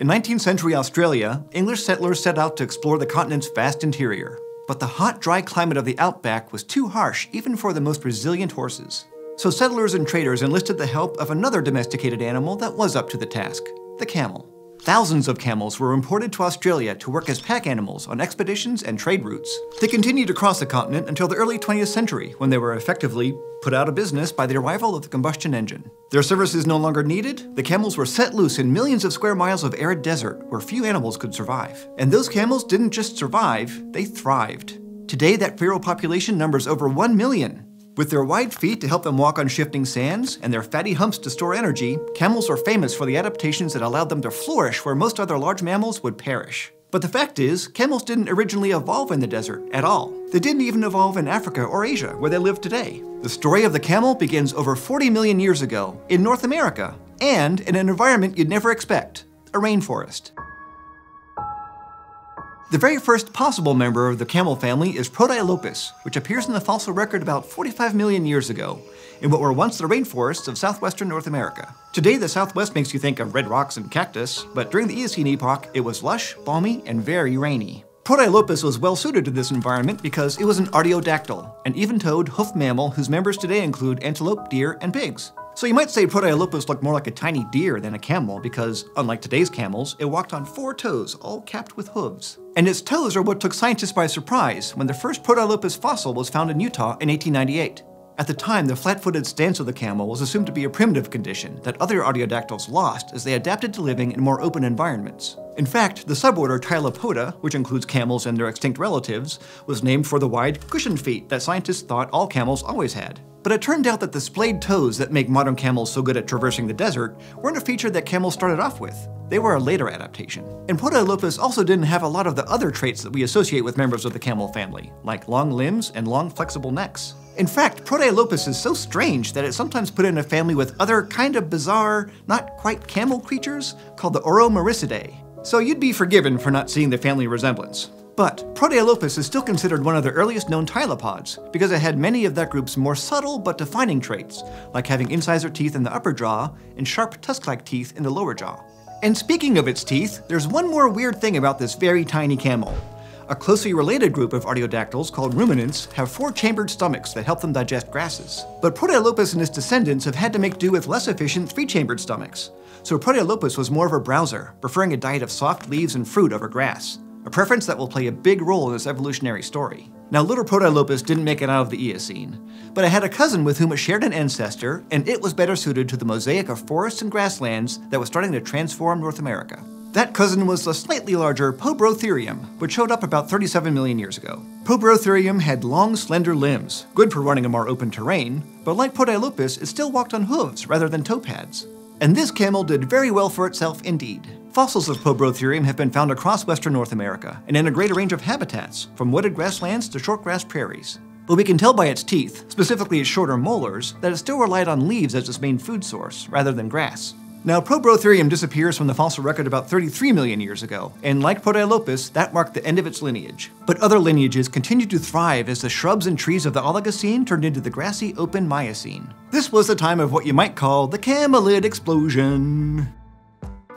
In 19th century Australia, English settlers set out to explore the continent's vast interior. But the hot, dry climate of the outback was too harsh even for the most resilient horses. So settlers and traders enlisted the help of another domesticated animal that was up to the task, the camel. Thousands of camels were imported to Australia to work as pack animals on expeditions and trade routes. They continued to cross the continent until the early 20th century, when they were effectively put out of business by the arrival of the combustion engine. Their services no longer needed, the camels were set loose in millions of square miles of arid desert where few animals could survive. And those camels didn't just survive, they thrived. Today that feral population numbers over 1 million. With their wide feet to help them walk on shifting sands and their fatty humps to store energy, camels were famous for the adaptations that allowed them to flourish where most other large mammals would perish. But the fact is, camels didn't originally evolve in the desert at all. They didn't even evolve in Africa or Asia, where they live today. The story of the camel begins over 40 million years ago in North America, and in an environment you'd never expect, a rainforest. The very first possible member of the camel family is Protylopus, which appears in the fossil record about 45 million years ago, in what were once the rainforests of southwestern North America. Today, the Southwest makes you think of red rocks and cactus, but during the Eocene epoch, it was lush, balmy, and very rainy. Protylopus was well suited to this environment because it was an artiodactyl, an even-toed hoofed mammal whose members today include antelope, deer, and pigs. So you might say Protylopus looked more like a tiny deer than a camel because, unlike today's camels, it walked on 4 toes, all capped with hooves. And its toes are what took scientists by surprise when the first Protylopus fossil was found in Utah in 1898. At the time, the flat-footed stance of the camel was assumed to be a primitive condition that other artiodactyls lost as they adapted to living in more open environments. In fact, the suborder Tylopoda, which includes camels and their extinct relatives, was named for the wide, cushioned feet that scientists thought all camels always had. But it turned out that the splayed toes that make modern camels so good at traversing the desert weren't a feature that camels started off with. They were a later adaptation. And Protylopus also didn't have a lot of the other traits that we associate with members of the camel family, like long limbs and long flexible necks. In fact, Protylopus is so strange that it's sometimes put in a family with other kind of bizarre, not quite camel creatures called the Oromerycidae. So you'd be forgiven for not seeing the family resemblance. But Protylopus is still considered one of the earliest known tylopods because it had many of that group's more subtle but defining traits, like having incisor teeth in the upper jaw and sharp tusk-like teeth in the lower jaw. And speaking of its teeth, there's one more weird thing about this very tiny camel. A closely related group of artiodactyls called ruminants have 4 chambered stomachs that help them digest grasses. But Protylopus and his descendants have had to make do with less efficient 3-chambered stomachs. So Protylopus was more of a browser, preferring a diet of soft leaves and fruit over grass. A preference that will play a big role in this evolutionary story. Now, little Protylopus didn't make it out of the Eocene, but it had a cousin with whom it shared an ancestor, and it was better suited to the mosaic of forests and grasslands that was starting to transform North America. That cousin was the slightly larger Poebrotherium, which showed up about 37 million years ago. Poebrotherium had long, slender limbs, good for running a more open terrain, but like Protylopus, it still walked on hooves rather than toe pads. And this camel did very well for itself indeed. Fossils of Poebrotherium have been found across western North America and in a greater range of habitats, from wooded grasslands to shortgrass prairies. But we can tell by its teeth, specifically its shorter molars, that it still relied on leaves as its main food source, rather than grass. Now, Poebrotherium disappears from the fossil record about 33 million years ago, and like Protylopus, that marked the end of its lineage. But other lineages continued to thrive as the shrubs and trees of the Oligocene turned into the grassy, open Miocene. This was the time of what you might call the camelid explosion.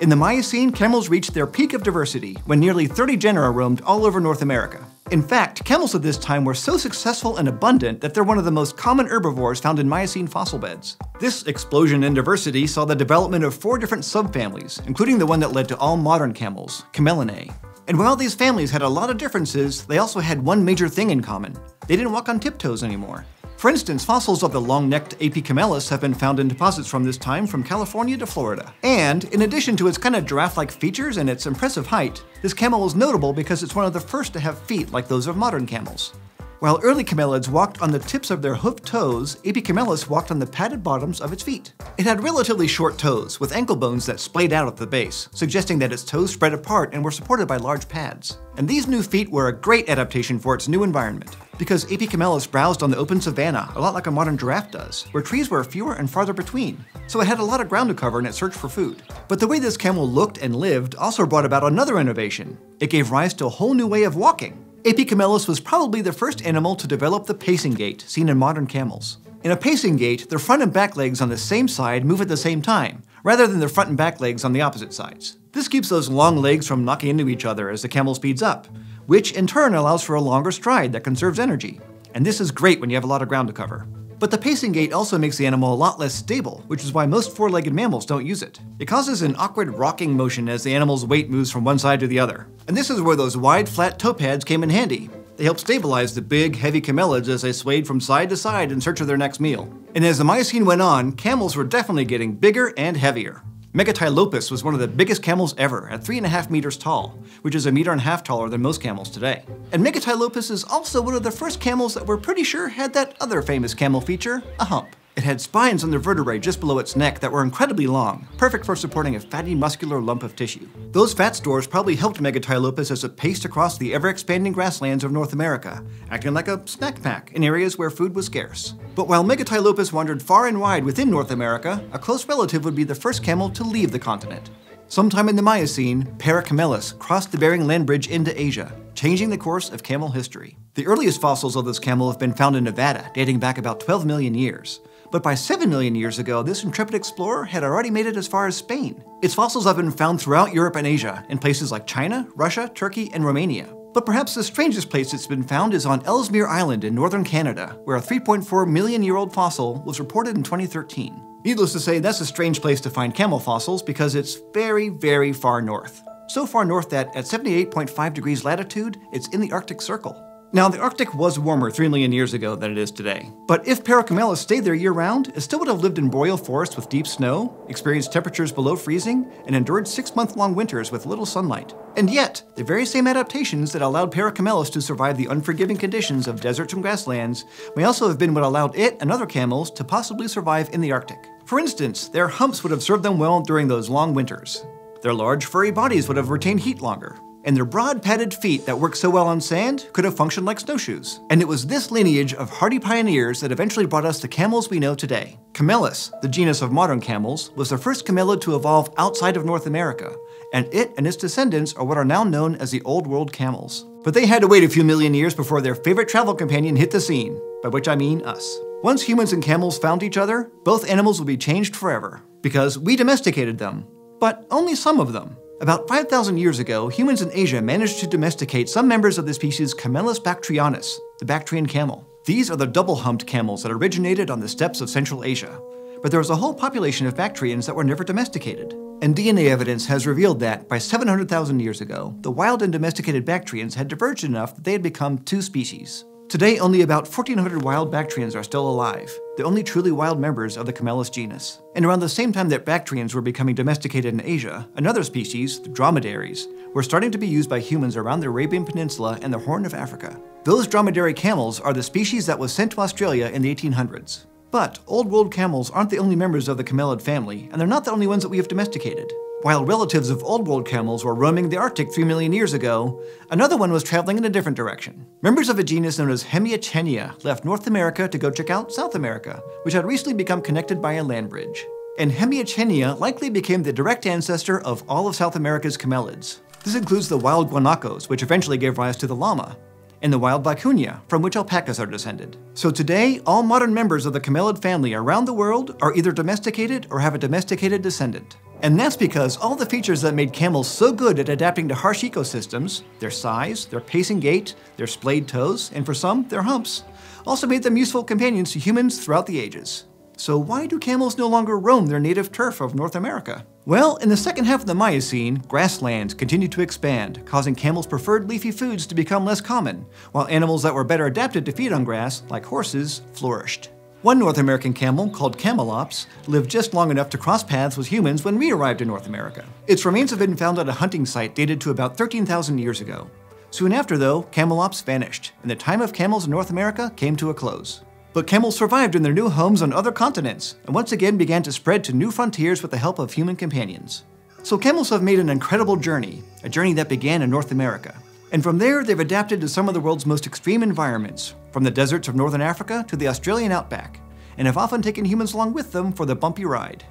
In the Miocene, camels reached their peak of diversity when nearly 30 genera roamed all over North America. In fact, camels at this time were so successful and abundant that they're one of the most common herbivores found in Miocene fossil beds. This explosion in diversity saw the development of 4 different subfamilies, including the one that led to all modern camels, Camelinae. And while these families had a lot of differences, they also had one major thing in common. They didn't walk on tiptoes anymore. For instance, fossils of the long-necked Aepycamelus have been found in deposits from this time from California to Florida. And in addition to its kind of giraffe-like features and its impressive height, this camel was notable because it's one of the first to have feet like those of modern camels. While early camelids walked on the tips of their hoofed toes, Aepycamelus walked on the padded bottoms of its feet. It had relatively short toes, with ankle bones that splayed out at the base, suggesting that its toes spread apart and were supported by large pads. And these new feet were a great adaptation for its new environment, because Aepycamelus browsed on the open savanna, a lot like a modern giraffe does, where trees were fewer and farther between, so it had a lot of ground to cover in its search for food. But the way this camel looked and lived also brought about another innovation. It gave rise to a whole new way of walking. Aepycamelus was probably the first animal to develop the pacing gait, seen in modern camels. In a pacing gait, their front and back legs on the same side move at the same time, rather than their front and back legs on the opposite sides. This keeps those long legs from knocking into each other as the camel speeds up, which in turn allows for a longer stride that conserves energy. And this is great when you have a lot of ground to cover. But the pacing gait also makes the animal a lot less stable, which is why most four-legged mammals don't use it. It causes an awkward rocking motion as the animal's weight moves from one side to the other. And this is where those wide, flat toe pads came in handy. They helped stabilize the big, heavy camelids as they swayed from side to side in search of their next meal. And as the Miocene went on, camels were definitely getting bigger and heavier. Megatylopus was one of the biggest camels ever at 3.5 meters tall, which is 1.5 meters taller than most camels today. And Megatylopus is also one of the first camels that we're pretty sure had that other famous camel feature, a hump. It had spines on the vertebrae just below its neck that were incredibly long, perfect for supporting a fatty, muscular lump of tissue. Those fat stores probably helped Megatylopus as it paced across the ever-expanding grasslands of North America, acting like a snack pack in areas where food was scarce. But while Megatylopus wandered far and wide within North America, a close relative would be the first camel to leave the continent. Sometime in the Miocene, Paracamelus crossed the Bering Land Bridge into Asia, changing the course of camel history. The earliest fossils of this camel have been found in Nevada, dating back about 12 million years. But by 7 million years ago, this intrepid explorer had already made it as far as Spain. Its fossils have been found throughout Europe and Asia, in places like China, Russia, Turkey, and Romania. But perhaps the strangest place it's been found is on Ellesmere Island in northern Canada, where a 3.4 million year old fossil was reported in 2013. Needless to say, that's a strange place to find camel fossils because it's very, very far north. So far north that at 78.5 degrees latitude, it's in the Arctic Circle. Now, the Arctic was warmer 3 million years ago than it is today. But if Paracamelus stayed there year-round, it still would have lived in boreal forests with deep snow, experienced temperatures below freezing, and endured 6-month-long winters with little sunlight. And yet, the very same adaptations that allowed Paracamelus to survive the unforgiving conditions of deserts and grasslands may also have been what allowed it and other camels to possibly survive in the Arctic. For instance, their humps would have served them well during those long winters. Their large, furry bodies would have retained heat longer. And their broad, padded feet that worked so well on sand could have functioned like snowshoes. And it was this lineage of hardy pioneers that eventually brought us the camels we know today. Camelus, the genus of modern camels, was the first camelid to evolve outside of North America, and it and its descendants are what are now known as the Old World camels. But they had to wait a few million years before their favorite travel companion hit the scene, by which I mean us. Once humans and camels found each other, both animals will be changed forever, because we domesticated them, but only some of them. About 5,000 years ago, humans in Asia managed to domesticate some members of the species Camelus bactrianus, the Bactrian camel. These are the double-humped camels that originated on the steppes of Central Asia. But there was a whole population of Bactrians that were never domesticated. And DNA evidence has revealed that, by 700,000 years ago, the wild and domesticated Bactrians had diverged enough that they had become two species. Today, only about 1,400 wild Bactrians are still alive, the only truly wild members of the Camelus genus. And around the same time that Bactrians were becoming domesticated in Asia, another species, the dromedaries, were starting to be used by humans around the Arabian Peninsula and the Horn of Africa. Those dromedary camels are the species that was sent to Australia in the 1800s. But Old World camels aren't the only members of the camelid family, and they're not the only ones that we have domesticated. While relatives of Old World camels were roaming the Arctic 3 million years ago, another one was traveling in a different direction. Members of a genus known as Hemiauchenia left North America to go check out South America, which had recently become connected by a land bridge. And Hemiauchenia likely became the direct ancestor of all of South America's camelids. This includes the wild guanacos, which eventually gave rise to the llama, and the wild vicuña, from which alpacas are descended. So today, all modern members of the camelid family around the world are either domesticated or have a domesticated descendant. And that's because all the features that made camels so good at adapting to harsh ecosystems, their size, their pacing gait, their splayed toes, and for some, their humps, also made them useful companions to humans throughout the ages. So why do camels no longer roam their native turf of North America? Well, in the second half of the Miocene, grasslands continued to expand, causing camels' preferred leafy foods to become less common, while animals that were better adapted to feed on grass, like horses, flourished. One North American camel, called Camelops, lived just long enough to cross paths with humans when we arrived in North America. Its remains have been found at a hunting site dated to about 13,000 years ago. Soon after, though, Camelops vanished, and the time of camels in North America came to a close. But camels survived in their new homes on other continents, and once again began to spread to new frontiers with the help of human companions. So camels have made an incredible journey, a journey that began in North America. And from there, they've adapted to some of the world's most extreme environments, from the deserts of northern Africa to the Australian outback, and have often taken humans along with them for the bumpy ride.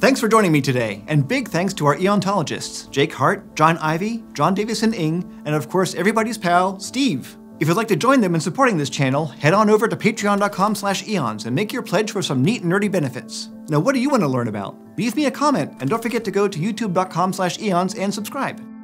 Thanks for joining me today, and big thanks to our eontologists, Jake Hart, John Ivey, John Davison Ing, and of course everybody's pal, Steve. If you'd like to join them in supporting this channel, head on over to patreon.com/eons and make your pledge for some neat and nerdy benefits. Now what do you want to learn about? Leave me a comment, and don't forget to go to youtube.com/eons and subscribe.